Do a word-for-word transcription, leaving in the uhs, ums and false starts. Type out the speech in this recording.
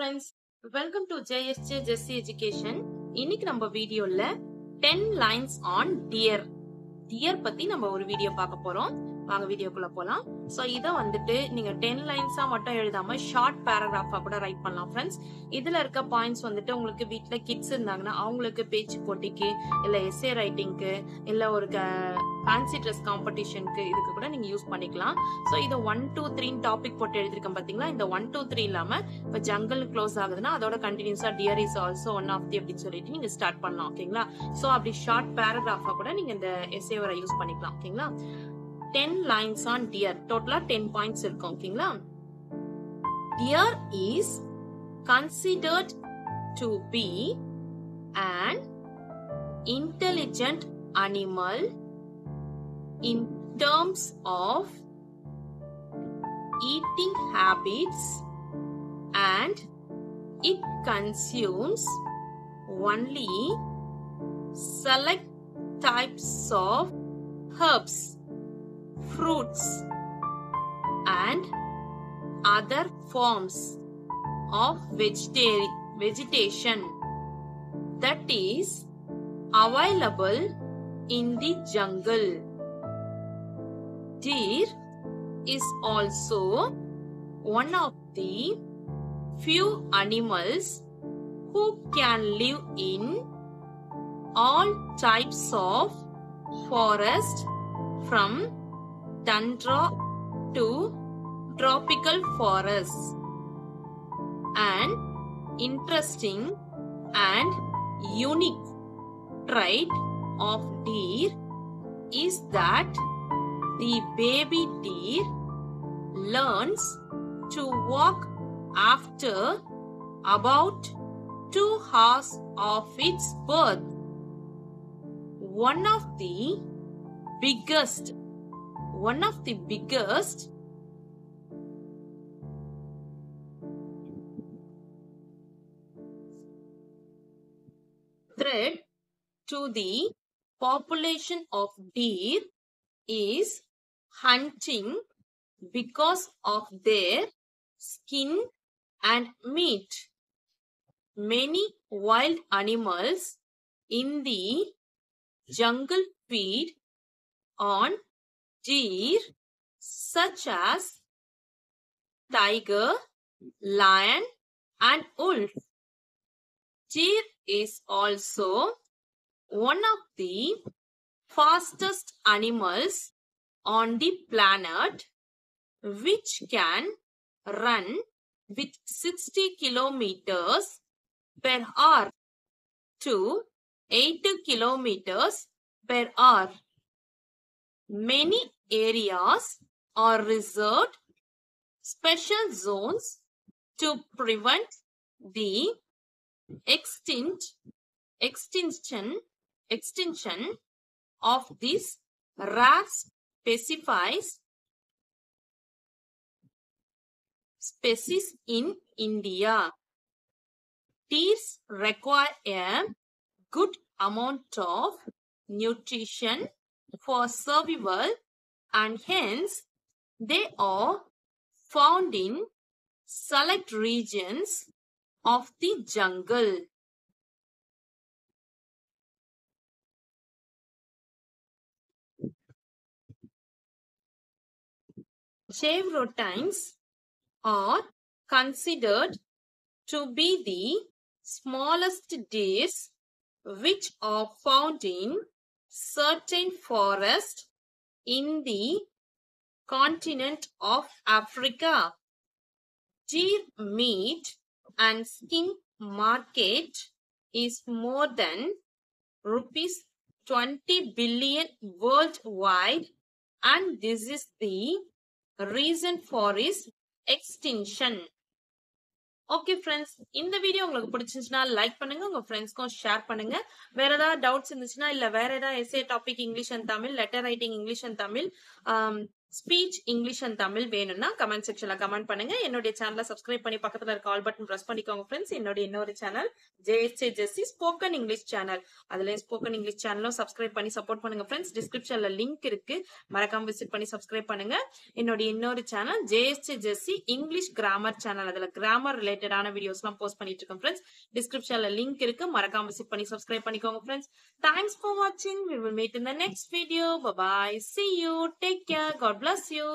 friends, welcome to J S J Jesy Education. இன்னைக்கு நம்ம வீடியோல ten lines on deer. Deer பத்தி நம்ம ஒரு வீடியோ பார்க்க போறோம். வாங்க வீடியோக்குள்ள போலாம். சோ இத வந்துட்டு நீங்க ten linesஆ மட்டும் எழுதாம short paragraphஆ கூட ரைட் பண்ணலாம் friends. இதுல இருக்க points வந்துட்டு உங்களுக்கு வீட்ல kids இருந்தாங்கன்னா அவங்களுக்கு பேச்சு போட்டிக்கு இல்ல essay writingக்கு இல்ல ஒரு fancy dress competition க்கு இதுக்கு கூட நீங்க யூஸ் பண்ணிக்கலாம். சோ இத one two three டாபிக் போட்டு எழுதிருக்கேன் பாத்தீங்களா? இந்த one two three இல்லாம இப்ப jungle க்ளோஸ் ஆகுதுன்னா அதோட கண்டினியூஸா deer is also one of the அப்படினு சொல்லிட்டு நீங்க ஸ்டார்ட் பண்ணலாம் ஓகேங்களா? சோ அப்படி short paragraphஆ கூட நீங்க இந்த essay வரை யூஸ் பண்ணிக்கலாம் ஓகேங்களா? ten lines on deer, total ten points இருக்கும் ஓகேங்களா? Deer is considered to be an intelligent animal in terms of eating habits, and it consumes only select types of herbs, fruits, and other forms of vegeta- vegetation that is available in the jungle. Deer is also one of the few animals who can live in all types of forest, from tundra to tropical forests. An interesting and unique trait of deer is that the baby deer learns to walk after about two hours of its birth. One of the biggest, one of the biggest threat to the population of deer is hunting because of their skin and meat. Many wild animals in the jungle feed on deer, such as tiger, lion, and wolf. Deer is also one of the fastest animals on the planet, which can run with sixty kilometers per hour to eighty kilometers per hour. Many areas are reserved special zones to prevent the extinct, extinction, extinction of this rare specifies species in India. Deers require a good amount of nutrition for survival, and hence they are found in select regions of the jungle. Chevrotines are considered to be the smallest deers which are found in certain forests in the continent of Africa. Deer meat and skin market is more than rupees twenty billion worldwide, and this is the reason for its extinction. Okay friends, இந்த video உங்களுக்கு பிடிச்சிருந்தா like பண்ணுங்க, உங்க ஃப்ரெண்ட்ஸ்க்கும் share பண்ணுங்க. வேற ஏதாவது doubts இருந்துச்சுன்னா இல்ல வேற ஏதாவது essay topic English and Tamil, letter writing English and Tamil, speech English and Tamil வேணும்னா comment section ல comment பண்ணுங்க. என்னோட சேனலை subscribe பண்ணி பக்கத்துல இருக்க all button press பண்ணிக்கோங்க friends. என்னோட இன்னொரு channel J S J Jesy Spoken English channel. அதுலயே spoken English channel-ல subscribe பண்ணி support பண்ணுங்க friends. Description-ல link இருக்கு. மறக்காம visit பண்ணி subscribe பண்ணுங்க. என்னோட இன்னொரு channel J S J Jesy English Grammar channel. அதுல grammar related ஆன videos-லாம் post பண்ணிட்டு இருக்கோம் friends. Description-ல link இருக்கு. மறக்காம visit பண்ணி subscribe பண்ணிக்கோங்க friends. Thanks for watching. We will meet in the next video. Bye bye. See you. Take care. God bless you.